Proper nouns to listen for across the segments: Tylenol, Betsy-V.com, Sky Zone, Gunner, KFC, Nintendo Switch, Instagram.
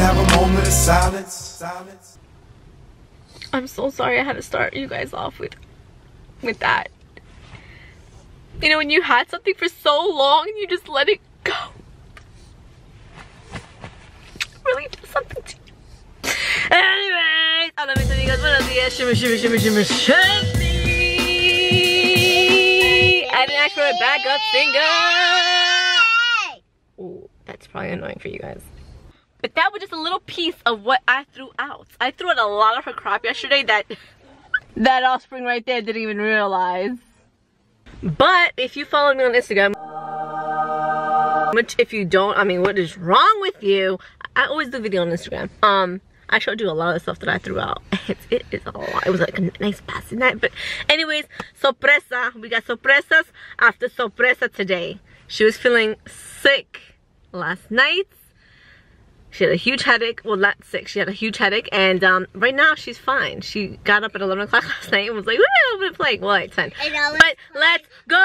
have a moment of silence. I'm so sorry I had to start you guys off with that. You know, when you had something for so long and you just let it go. Really do something to you. Anyways, I love you, you guys. Buenos dias. Shimmy. I didn't ask for a backup singer. Ooh, that's probably annoying for you guys. But that was just a little piece of what I threw out. I threw out a lot of her crap yesterday that offspring right there didn't even realize. But if you follow me on Instagram, which if you don't, I mean, what is wrong with you? I always do video on Instagram. I showed you a lot of the stuff that I threw out. It is a lot. It was like a nice pasta night. But anyways, sorpresa. We got sorpresas after sorpresa today. She was feeling sick last night. She had a huge headache. Well, not sick. She had a huge headache. And right now, she's fine. She got up at 11 o'clock last night and was like, I'm going to play. Well, at 10. But let's go!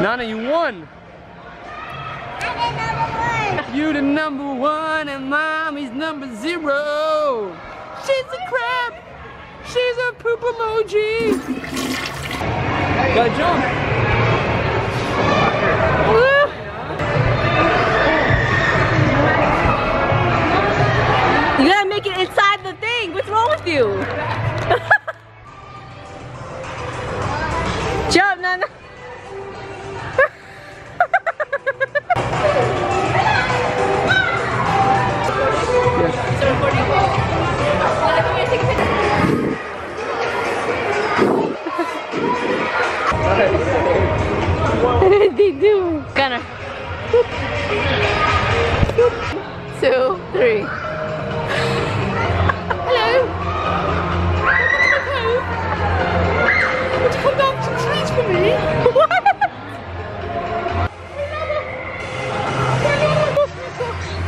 Nana, you won! I'm the number one! You the number one and mommy's number zero! She's a crab! She's a poop emoji! Gotta jump! You gotta make it inside the thing! What's wrong with you? Jump, Nana! What did they do? Gunner. 2, 3. Hello. Would you come back to treat for me? What?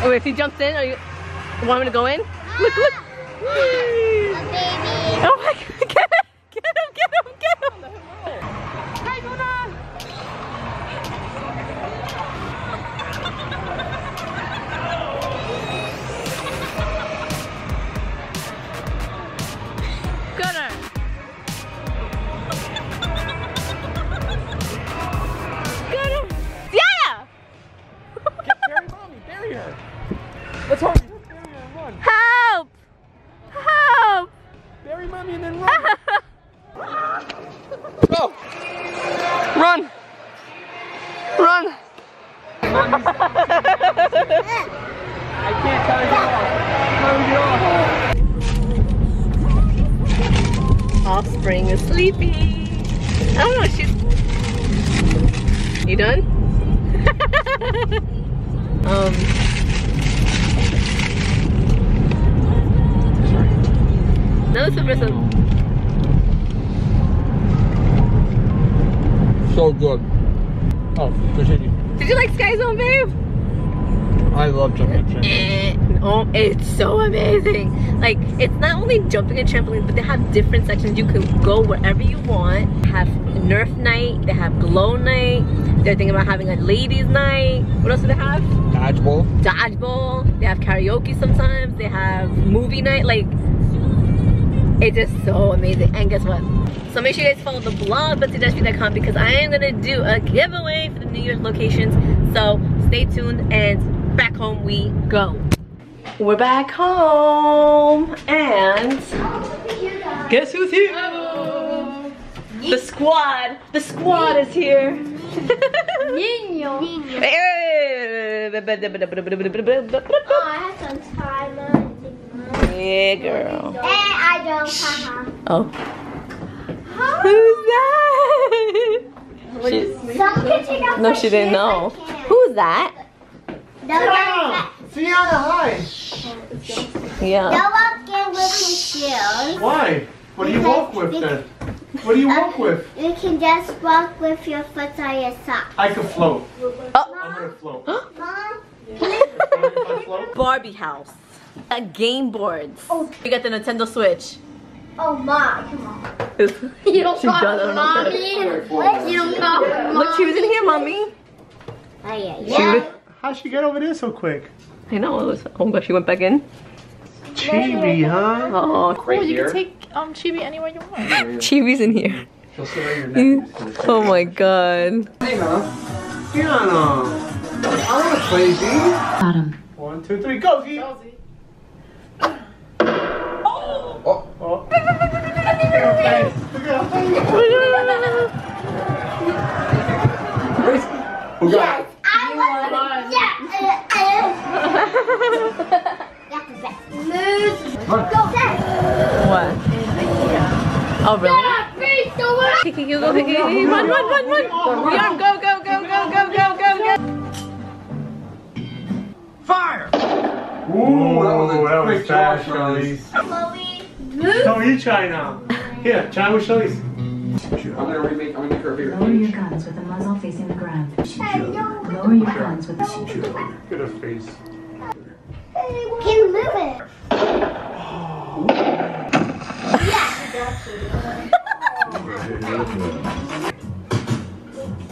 Oh, if he jumps in, you want him to go in? Look, look. A baby. Oh my God. sleepy. Oh, she's... You done? No, it's a person. So good. Oh, continue. Did you like Sky Zone, babe? I love jumping trampolines. Oh, it's so amazing. Like, it's not only jumping and trampolines, but they have different sections. You can go wherever you want. They have Nerf night, they have glow night. They're thinking about having a ladies night. What else do they have? Dodgeball. Dodgeball. They have karaoke sometimes. They have movie night. Like, it's just so amazing. And guess what? So make sure you guys follow the blog, Betsy-V.com, because I am gonna do a giveaway for the New York locations. So stay tuned and back home we go. We're back home and guess who's here? Oh. The squad is here. Nino. Oh, I have some timer. Yeah, girl. And I don't. Oh. Who's that? No, she didn't know. Who's that? Fiona, hi! Yeah. No one can with his shoes. Why? What do you walk with then? What do you walk with? You can just walk with your foot on your sock. I can float. Oh. I'm gonna float. Mom? Can Barbie house. Game boards. Oh. You got the Nintendo Switch. Oh, Mom. Come on. You don't got Mommy. You don't got Mommy. Look, she was in here, Mommy. Oh, yeah, yeah. How'd she get over there so quick? I know, it was, oh my gosh, she went back in. Chibi, huh? Oh, cool, you can take Chibi anywhere you want. Chibi's in here. She'll sit on your neck. Oh my god. Hey, huh? Fiona. I'm not crazy. Got him. 1, 2, 3, go, Z. Oh! Oh! Oh! Look at her face. Look at her. What? Oh, really? Kiki, go, Kiki. Run, run, run, run. Go, go, go, go, go, go, go, go. Fire! Ooh, that was fast, Charlize. Chloe, move. Don't eat Chai now. Here, Chai with Charlize. I'm gonna make her a bigger. Lower your guns with the muzzle facing the ground. Lower your guns with the shoot. Look at her face. Can you move it? Oh. Yeah.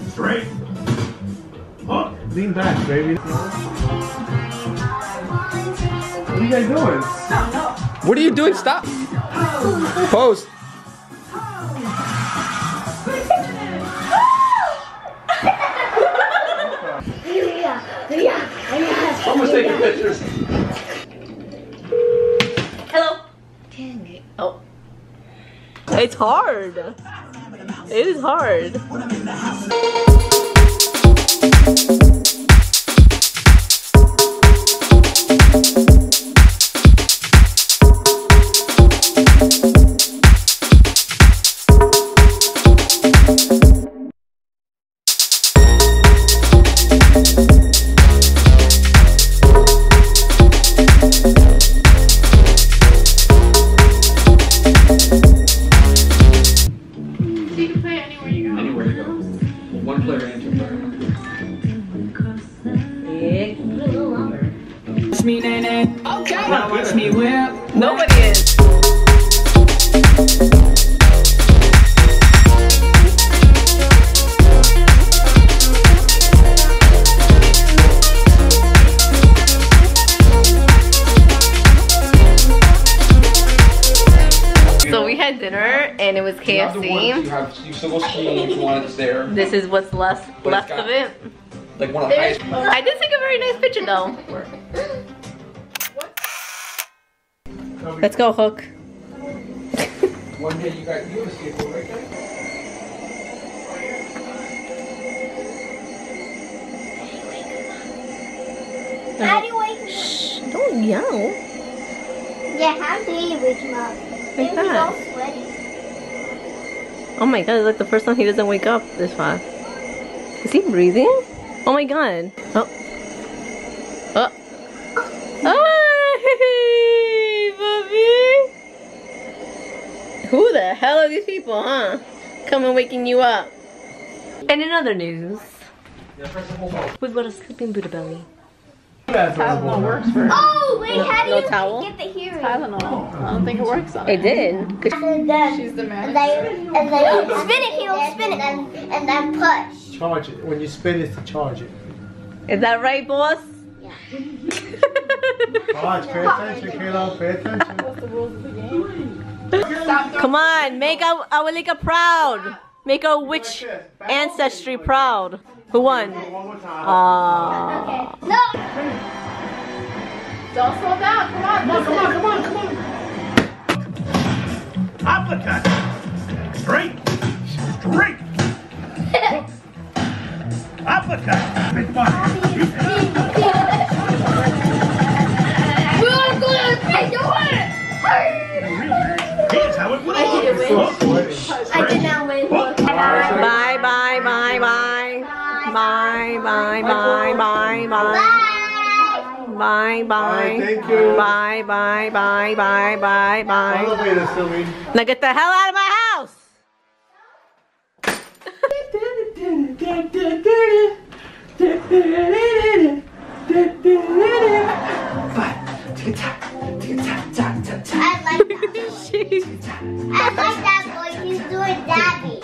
Straight. Huh? Lean back, baby. What are you guys doing? What are you doing? Stop. Post. Someone's taking pictures. Hello. Dang it. Oh. It's hard. It is hard. And it was KFC. You still if you want, it's there. This is what's left of it. Like one of the highest. I did take a very nice picture though. What? Let's go, Hook. One day you got you a skateboard right there. How do you wake him up? Shh, don't yell. Yeah, how do you wake him up? Like that. All sweaty. Oh my god, it's like the first time he doesn't wake up this fast. Is he breathing? Oh my god. Oh. Oh. Oh, hey, Bubby. Who the hell are these people, huh? Coming waking you up. And in other news, we've got a sleeping Buddha belly. Tylenol works for it. Oh, wait, how do you get the hearing? Tylenol. I don't think it works on it. It did. She's the man. And spin it, Heel, spin it. And then push. Charge it. When you spin it, to charge it. Is that right, boss? Yeah. Watch, pay attention, Kayla. Pay attention. What's the rules of the game? Come on, make our Lika proud. Make our witch ancestry proud. Who won? Okay. No! Don't slow down, come on! Come on! Up with that! Straight! Up with that! Big one! We're gonna take the winner! Here's how it would have. I did not win. Bye. Thank you. Bye. Now get the hell out of my house. I like that boy. He's doing dabbing.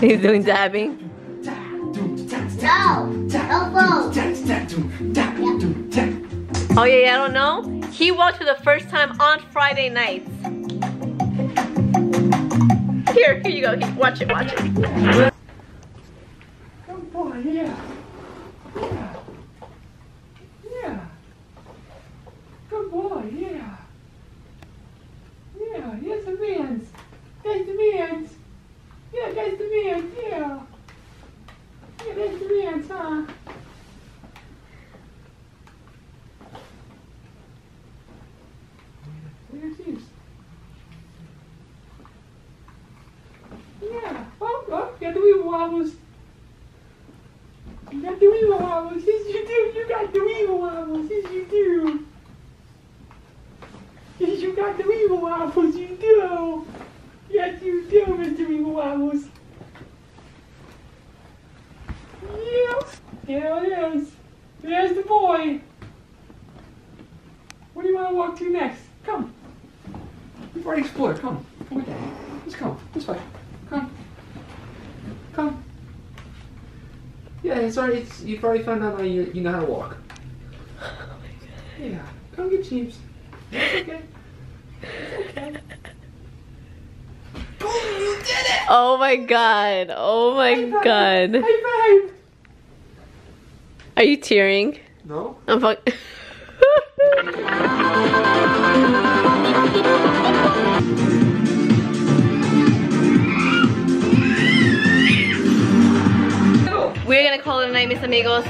He's doing dabbing. No. Oh yeah, I don't know. He watched for the first time on Friday nights. Here you go. Watch it. Good boy, yeah. Good boy, yeah. Yeah, here's the man's. There's the man's. Yeah, there's the man's, yeah. There's the man's, huh? Yeah, oh, you got the weevil wobbles, yes you do, yes you do, Mr. Weevil Wobbles. There it is. There's the boy. Where do you want to walk to next? Come. We've already explored. Come. Come with Daddy. Let's go. This way. Come. Yeah, you've already found out how you know how to walk. Oh my god. Yeah. Come get Jeeps. It's okay. It's okay. Boom! You did it! Oh my god. Oh my god. High five. Are you tearing? No. I'm fucking. We're gonna call it a night, mis amigos.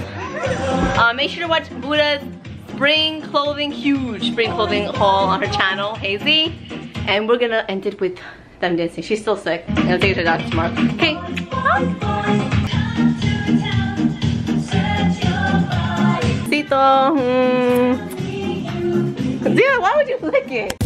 Make sure to watch Buddha's huge spring clothing haul on her channel, Hazy. And we're gonna end it with them dancing. She's still sick. I'm gonna take her to the doctor tomorrow. Okay. Bye. Dude, why would you lick it?